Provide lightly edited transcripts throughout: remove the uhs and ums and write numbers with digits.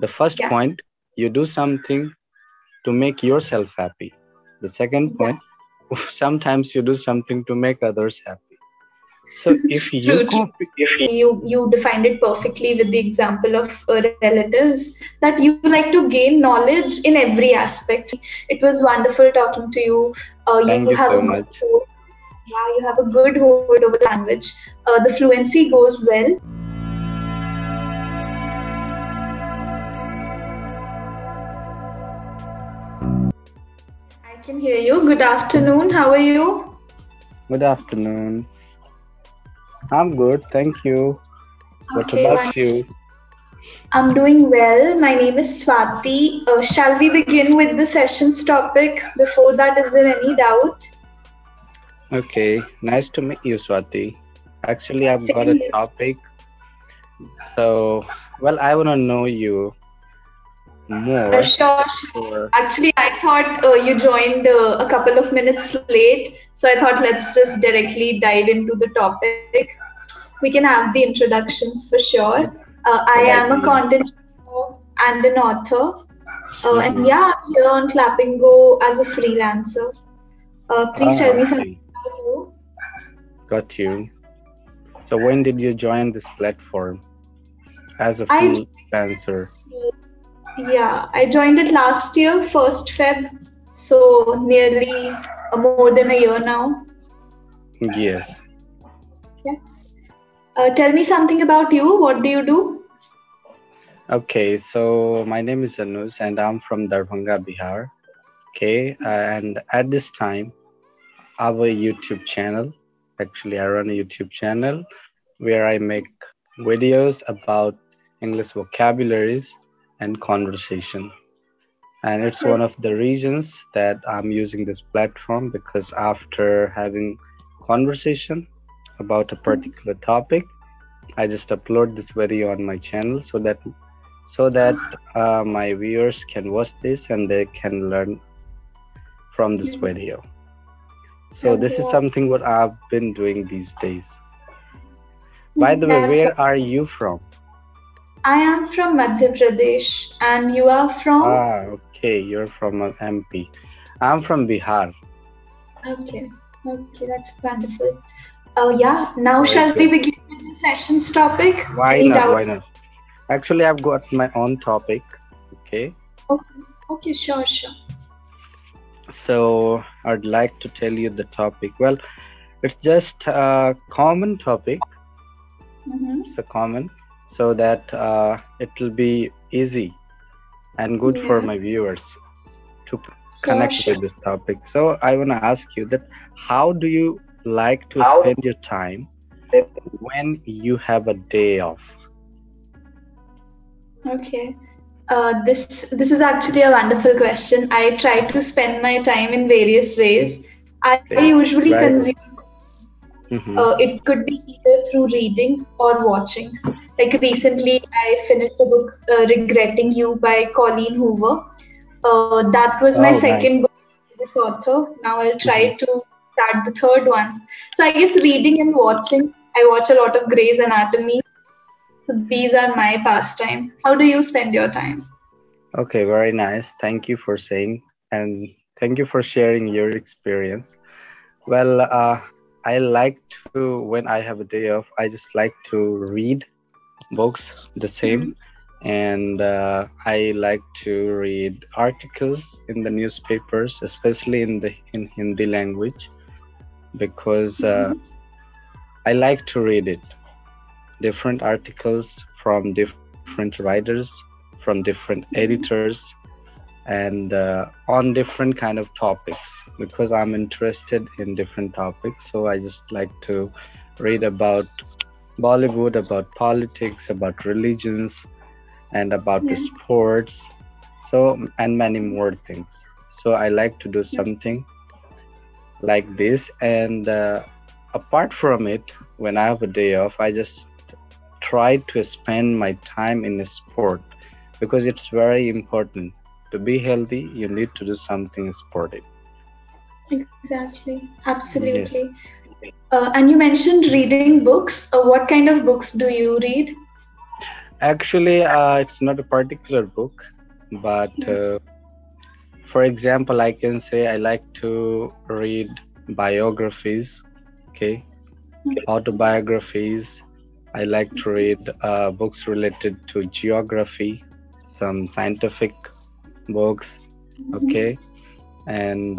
The first point, you do something to make yourself happy. The second point, sometimes you do something to make others happy. So if you you defined it perfectly with the example of relatives, that you like to gain knowledge in every aspect. It was wonderful talking to you. You have a good hold over language. The fluency goes well. I can hear you. Good afternoon. How are you? Good afternoon. I'm good, thank you. What about you? I'm doing well. My name is Swati. Shall we begin with the session's topic? Before that, is there any doubt? Okay, nice to meet you, Swati. Actually, I've got a topic. So, well, I want to know you more. Sure. Actually, I thought you joined a couple of minutes late. So I thought let's just directly dive into the topic. We can have the introductions for sure. I am a content creator and an author. And yeah, I'm here on Clapingo as a freelancer. Please tell me something about you. Got you. So when did you join this platform as a freelancer? Yeah, I joined it last year, 1st Feb, so nearly more than a year now. Yes. Yeah. Tell me something about you. What do you do? Okay, so my name is Anuj and I'm from Darbhanga, Bihar. Okay, and at this time, I have a YouTube channel. Actually, I run a YouTube channel where I make videos about English vocabularies and conversation, and it's one of the reasons that I'm using this platform, because after having conversation about a particular topic, I just upload this video on my channel so that my viewers can watch this and they can learn from this video. So this is something what I've been doing these days. By the way, where are you from? I am from Madhya Pradesh, and you are from? Okay, you're from MP. I'm from Bihar. Okay, that's wonderful. Oh yeah, now shall we begin with the session's topic? Why not? Actually, I've got my own topic, okay? Okay, sure. So, I'd like to tell you the topic. Well, it's just a common topic. It's a common, so that it will be easy and good for my viewers to connect with this topic. So I want to ask you that, how do you like to spend your time when you have a day off? Okay, this is actually a wonderful question. I try to spend my time in various ways. I usually consume. It could be either through reading or watching. Like recently, I finished the book Regretting You by Colleen Hoover. That was my second book by this author. Now I'll try to start the third one. So I guess reading and watching. I watch a lot of Grey's Anatomy. So these are my pastime. How do you spend your time? Okay, very nice. Thank you for saying, and thank you for sharing your experience. Well, I like to, when I have a day off, I just like to read books, the same, and I like to read articles in the newspapers, especially in Hindi language, because I like to read it, different articles from different writers, from different editors, and on different kind of topics, because I'm interested in different topics. So I just like to read about Bollywood, about politics, about religions, and about the sports, so, and many more things. So I like to do something like this, and apart from it, when I have a day off, I just try to spend my time in a sport, because it's very important. To be healthy, you need to do something sporty. Exactly, absolutely. Yes. And you mentioned reading books. What kind of books do you read? Actually, it's not a particular book, but for example, I can say I like to read biographies, okay, autobiographies. I like to read books related to geography, some scientific books, okay, and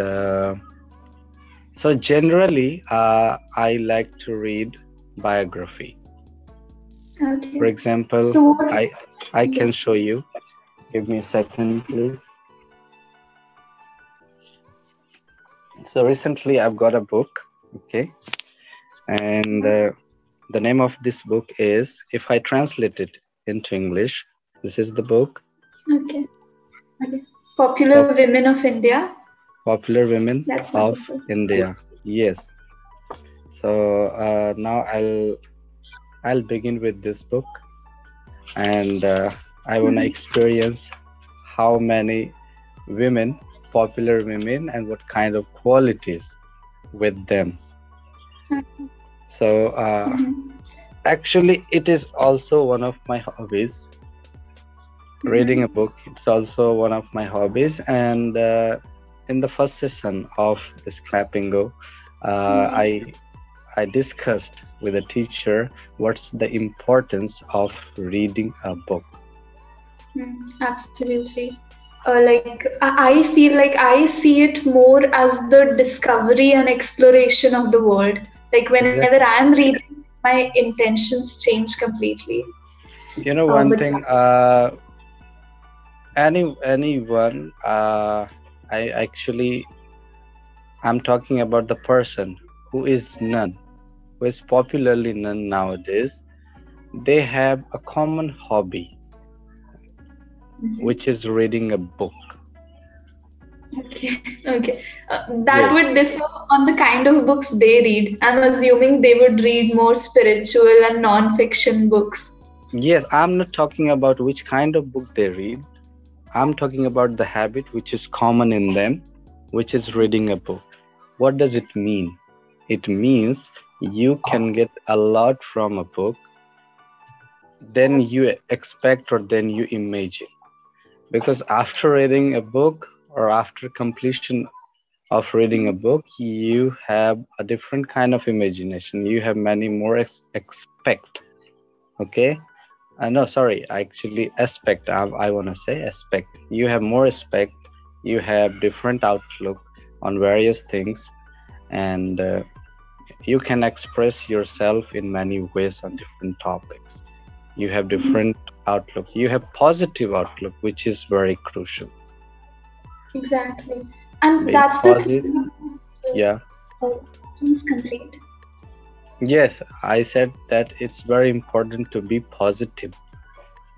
so generally I like to read biography. Okay. For example, so I can show you. Give me a second, please. So recently I've got a book, okay, and the name of this book is, if I translate it into English, this is the book. Okay. Okay. Popular Women of India. Popular Women of India. Yes. So now I'll begin with this book, and I want to experience how many women, popular women, and what kind of qualities with them. So actually, it is also one of my hobbies. Reading a book, it's also one of my hobbies. And in the first session of this Clapingo, I discussed with a teacher what's the importance of reading a book. Absolutely. Like I feel like I see it more as the discovery and exploration of the world. Like whenever I am reading, my intentions change completely. You know, one thing, anyone, I'm talking about the person who is nun, who is popularly nun nowadays. They have a common hobby, which is reading a book. Okay, okay. That would differ on the kind of books they read. I'm assuming they would read more spiritual and non-fiction books. Yes, I'm not talking about which kind of book they read. I'm talking about the habit which is common in them, which is reading a book. What does it mean? It means you can get a lot from a book than you expect or than you imagine. Because after reading a book, or after completion of reading a book, you have a different kind of imagination. You have many more expect. Okay. No, sorry, actually aspect. I want to say aspect. You have more aspect. You have different outlook on various things, and you can express yourself in many ways on different topics. You have different outlook. You have positive outlook, which is very crucial. Exactly. And being that's positive, yeah. Please complete. Yes, I said that it's very important to be positive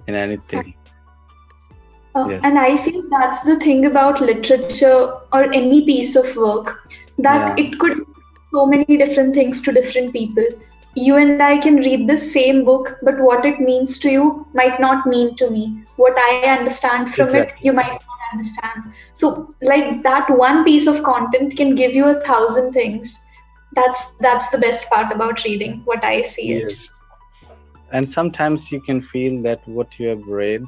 in anything. Yes. And I feel that's the thing about literature or any piece of work, that it could be so many different things to different people. You and I can read the same book, but what it means to you might not mean to me. What I understand from it, you might not understand. So like that one piece of content can give you 1,000 things. That's the best part about reading, what I see it. And sometimes you can feel that what you have read,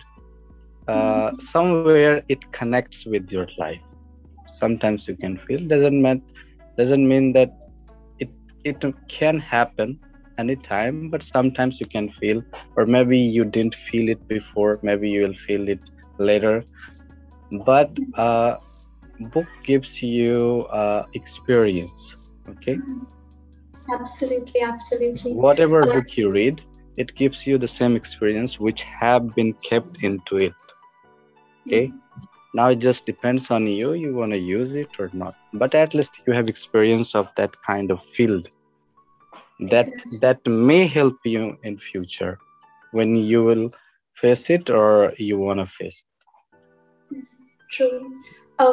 somewhere it connects with your life. Sometimes you can feel, doesn't mean that it can happen anytime, but sometimes you can feel, or maybe you didn't feel it before, maybe you will feel it later. But book gives you experience, okay? Absolutely, absolutely. Whatever book you read, it gives you the same experience which have been kept into it, okay? Now it just depends on you, you want to use it or not. But at least you have experience of that kind of field. That may help you in future when you will face it or you want to face it. True.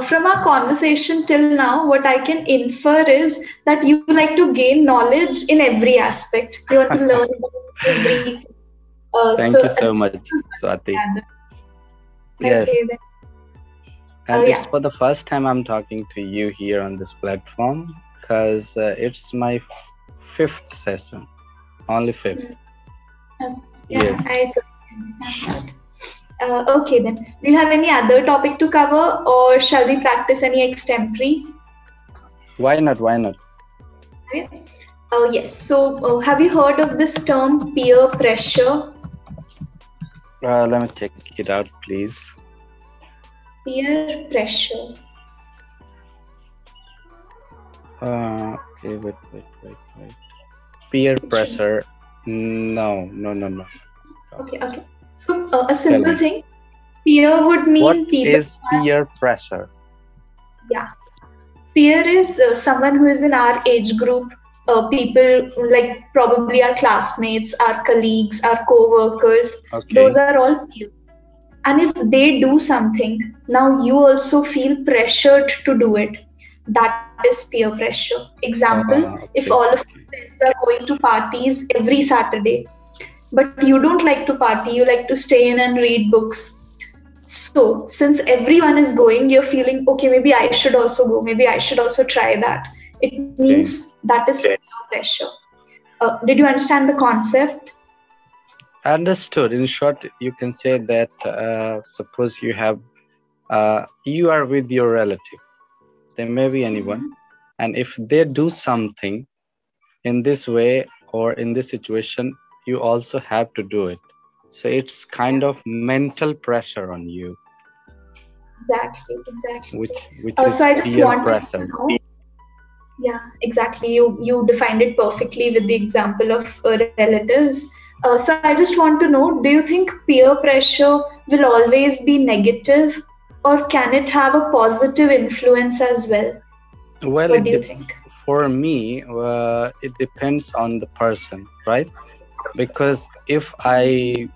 From our conversation till now, what I can infer is that you like to gain knowledge in every aspect. You want to learn about everything. Thank you so much, Swati. Yes. Okay, and it's for the first time I'm talking to you here on this platform, because it's my 5th session, only 5th. Yes. I understand that. Okay then. Do you have any other topic to cover, or shall we practice any extempore? Why not? Why not? Okay. Yes. So, have you heard of this term peer pressure? Let me check it out, please. Peer pressure. Okay, wait. Peer pressure? No. Okay. So a simple thing. Peer would mean what people. What is peer pressure? Yeah, peer is someone who is in our age group. People like probably our classmates, our colleagues, our co-workers. Okay. Those are all peers. And if they do something, now you also feel pressured to do it. That is peer pressure. Example, okay. If all of your friends are going to parties every Saturday, but you don't like to party, you like to stay in and read books. So since everyone is going, you're feeling, okay, maybe I should also go, maybe I should also try that. It means that is peer pressure. Did you understand the concept? Understood. In short, you can say that suppose you have, you are with your relative. There may be anyone, and if they do something in this way or in this situation, you also have to do it. So it's kind of mental pressure on you. Exactly. Which is so I just peer pressure. To know. Yeah, exactly. You defined it perfectly with the example of relatives. So I just want to know, do you think peer pressure will always be negative, or can it have a positive influence as well? Well, what do you think? For me, it depends on the person, right? Because if I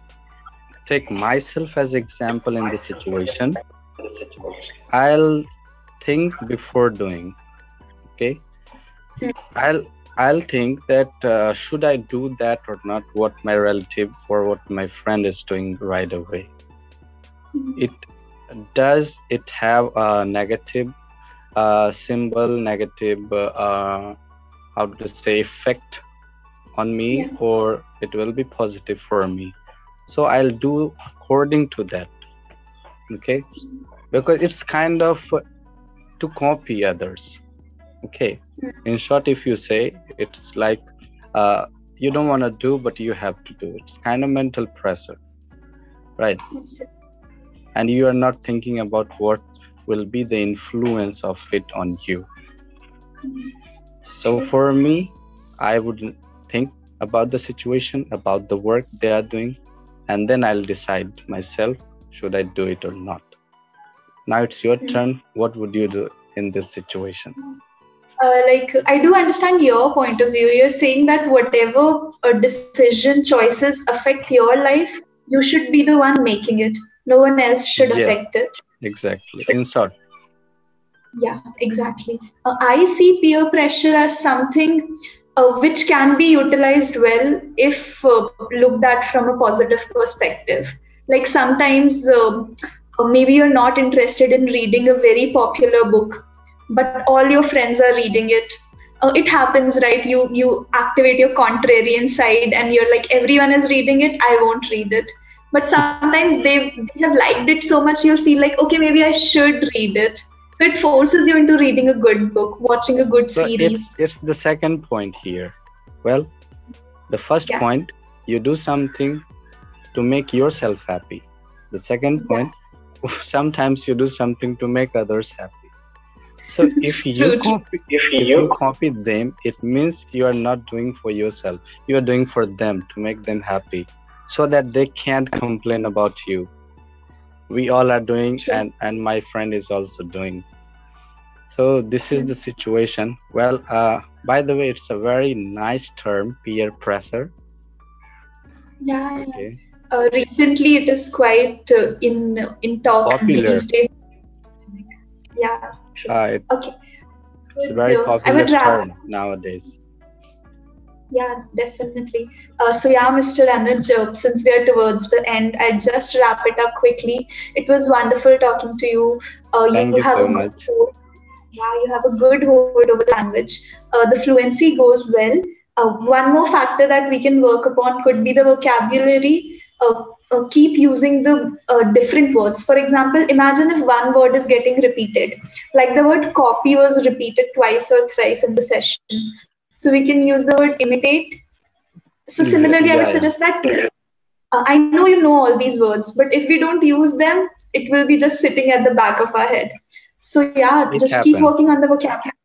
take myself as example in this situation, I'll think before doing. Okay, I'll think that should I do that or not? What my relative or what my friend is doing right away. Does it have a negative symbol, negative how to say effect on me, or it will be positive for me? So I'll do according to that. Okay, because it's kind of to copy others. Okay, in short, if you say, it's like you don't want to do, but you have to do. It's kind of mental pressure, right? And you are not thinking about what will be the influence of it on you. So for me, I would think about the situation, about the work they are doing, and then I'll decide myself, should I do it or not? Now it's your turn. What would you do in this situation? Like, I do understand your point of view. You're saying that whatever decision choices affect your life, you should be the one making it. No one else should affect it. Exactly. In short. Yeah, exactly. I see peer pressure as something which can be utilized well if looked at from a positive perspective. Like sometimes maybe you're not interested in reading a very popular book, but all your friends are reading it. It happens, right? You activate your contrarian side and you're like, everyone is reading it, I won't read it. But sometimes they have liked it so much, you'll feel like, okay, maybe I should read it. So it forces you into reading a good book, watching a good series. It's the second point here. Well, the first point, you do something to make yourself happy. The second point, sometimes you do something to make others happy. So if you copy them, it means you are not doing for yourself. You are doing for them to make them happy, so that they can't complain about you. We all are doing, and my friend is also doing. So this is the situation. Well, by the way, it's a very nice term, peer pressure. Yeah. Okay. Recently, it is quite in talk these days. Yeah. It's a very popular term nowadays. Yeah, definitely. So yeah, Mr. Anuj, since we are towards the end, I'd just wrap it up quickly. It was wonderful talking to you. You have a good hold over language. The fluency goes well. One more factor that we can work upon could be the vocabulary. keep using the different words. For example, imagine if one word is getting repeated, like the word copy was repeated twice or thrice in the session. So we can use the word imitate. So similarly, I would suggest that I know you know all these words, but if we don't use them, it will be just sitting at the back of our head. So yeah, just keep working on the vocabulary.